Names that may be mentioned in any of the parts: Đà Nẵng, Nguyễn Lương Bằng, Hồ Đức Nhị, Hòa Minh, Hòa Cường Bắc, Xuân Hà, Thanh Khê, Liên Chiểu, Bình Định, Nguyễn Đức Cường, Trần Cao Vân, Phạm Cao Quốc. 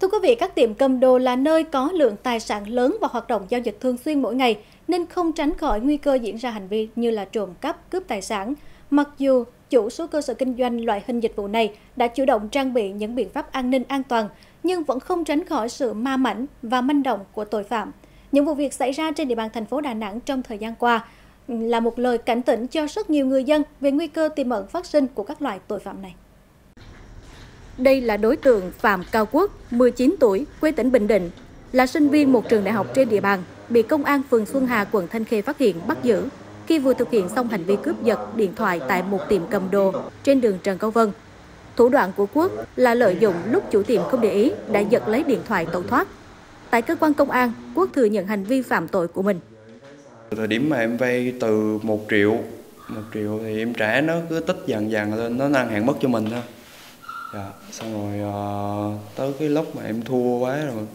Thưa quý vị, các tiệm cầm đồ là nơi có lượng tài sản lớn và hoạt động giao dịch thường xuyên mỗi ngày, nên không tránh khỏi nguy cơ diễn ra hành vi như là trộm cắp, cướp tài sản. Mặc dù chủ số cơ sở kinh doanh loại hình dịch vụ này đã chủ động trang bị những biện pháp an ninh an toàn, nhưng vẫn không tránh khỏi sự ma mãnh và manh động của tội phạm. Những vụ việc xảy ra trên địa bàn thành phố Đà Nẵng trong thời gian qua là một lời cảnh tỉnh cho rất nhiều người dân về nguy cơ tiềm ẩn phát sinh của các loại tội phạm này. Đây là đối tượng Phạm Cao Quốc, 19 tuổi, quê tỉnh Bình Định, là sinh viên một trường đại học trên địa bàn, bị công an phường Xuân Hà, quận Thanh Khê phát hiện bắt giữ khi vừa thực hiện xong hành vi cướp giật điện thoại tại một tiệm cầm đồ trên đường Trần Cao Vân. Thủ đoạn của Quốc là lợi dụng lúc chủ tiệm không để ý đã giật lấy điện thoại tẩu thoát. Tại cơ quan công an, Quốc thừa nhận hành vi phạm tội của mình. Thời điểm mà em vay từ 1 triệu thì em trả nó cứ tích dần dần lên, nó nâng hạn mức cho mình thôi. Dạ, xong rồi tới cái lúc mà em thua quá rồi,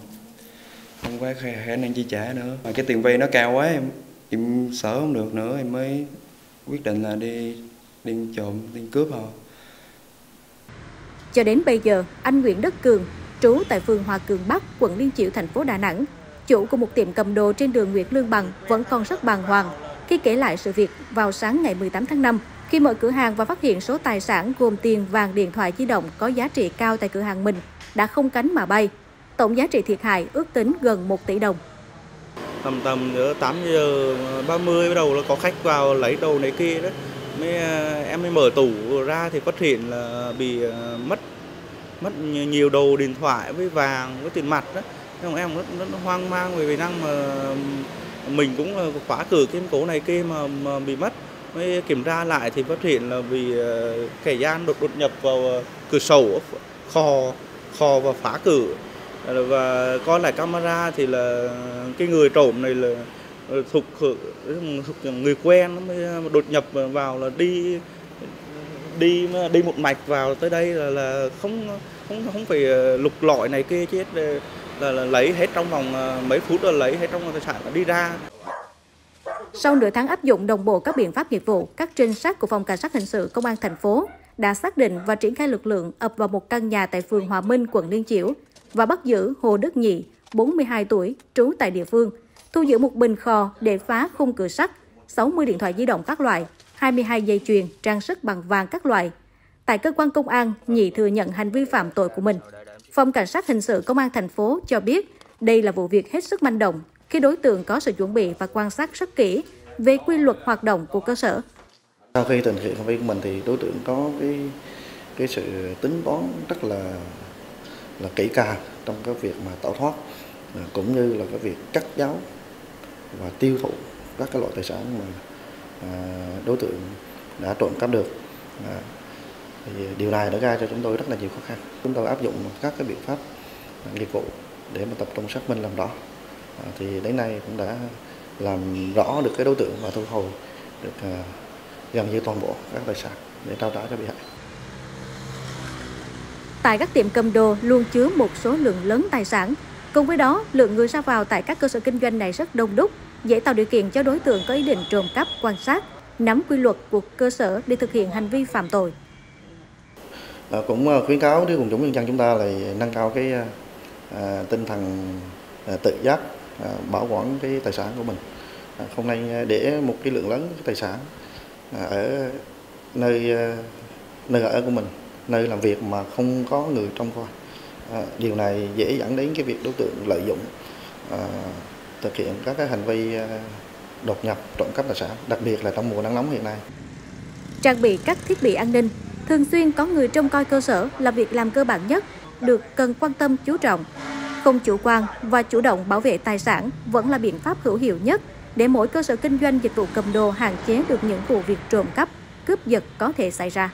không quá khả năng chi trả nữa. Mà cái tiền vay nó cao quá, em sợ không được nữa, em mới quyết định là đi trộm, đi cướp rồi. Cho đến bây giờ, anh Nguyễn Đức Cường, trú tại phường Hòa Cường Bắc, quận Liên Chiểu, thành phố Đà Nẵng, chủ của một tiệm cầm đồ trên đường Nguyễn Lương Bằng vẫn còn rất bàng hoàng khi kể lại sự việc vào sáng ngày 18 tháng 5. Khi mở cửa hàng và phát hiện số tài sản gồm tiền, vàng, điện thoại di động có giá trị cao tại cửa hàng mình đã không cánh mà bay. Tổng giá trị thiệt hại ước tính gần 1 tỷ đồng. Tầm 8:30 bắt đầu là có khách vào lấy đồ này kia đó. Em mới mở tủ ra thì phát hiện là bị mất nhiều đồ, điện thoại với vàng với tiền mặt đó. Nên em rất hoang mang vì năng mà mình cũng khóa cửa kiên cố này kia mà bị mất. Mới kiểm tra lại thì phát hiện là vì kẻ gian đột nhập vào cửa sổ, kho và phá cửa. Và coi lại camera thì là cái người trộm này là thuộc người quen, mới đột nhập vào là đi một mạch vào tới đây là không phải lục lọi này kia chứ là lấy hết trong vòng mấy phút, là lấy hết trong tài sản và đi ra. Sau nửa tháng áp dụng đồng bộ các biện pháp nghiệp vụ, các trinh sát của phòng cảnh sát hình sự công an thành phố đã xác định và triển khai lực lượng ập vào một căn nhà tại phường Hòa Minh, quận Liên Chiểu và bắt giữ Hồ Đức Nhị, 42 tuổi, trú tại địa phương, thu giữ một bình khò để phá khung cửa sắt, 60 điện thoại di động các loại, 22 dây chuyền, trang sức bằng vàng các loại. Tại cơ quan công an, Nhị thừa nhận hành vi phạm tội của mình. Phòng cảnh sát hình sự công an thành phố cho biết đây là vụ việc hết sức manh động, khi đối tượng có sự chuẩn bị và quan sát rất kỹ về quy luật hoạt động của cơ sở. Sau khi thực hiện hành vi của mình thì đối tượng có cái sự tính toán rất là kỹ càng trong cái việc mà tẩu thoát, cũng như là cái việc cắt giấu và tiêu thụ các cái loại tài sản mà đối tượng đã trộm cắp được. Thì điều này đã gây cho chúng tôi rất là nhiều khó khăn. Chúng tôi áp dụng các cái biện pháp nghiệp vụ để mà tập trung xác minh làm rõ. Thì đến nay cũng đã làm rõ được cái đối tượng và thu hồi được gần như toàn bộ các tài sản để trao trả cho bị hại. Tại các tiệm cầm đồ luôn chứa một số lượng lớn tài sản. Cùng với đó, lượng người ra vào tại các cơ sở kinh doanh này rất đông đúc, dễ tạo điều kiện cho đối tượng có ý định trộm cắp, quan sát, nắm quy luật của cơ sở để thực hiện hành vi phạm tội. Cũng khuyến cáo đến quần chúng nhân dân chúng ta là nâng cao cái tinh thần tự giác bảo quản cái tài sản của mình, không nên để một cái lượng lớn cái tài sản ở nơi ở của mình, nơi làm việc mà không có người trông coi. Điều này dễ dẫn đến cái việc đối tượng lợi dụng thực hiện các cái hành vi đột nhập, trộm cắp tài sản, đặc biệt là trong mùa nắng nóng hiện nay. Trang bị các thiết bị an ninh, thường xuyên có người trông coi cơ sở là việc làm cơ bản nhất, được cần quan tâm chú trọng. Không chủ quan và chủ động bảo vệ tài sản vẫn là biện pháp hữu hiệu nhất để mỗi cơ sở kinh doanh dịch vụ cầm đồ hạn chế được những vụ việc trộm cắp, cướp giật có thể xảy ra.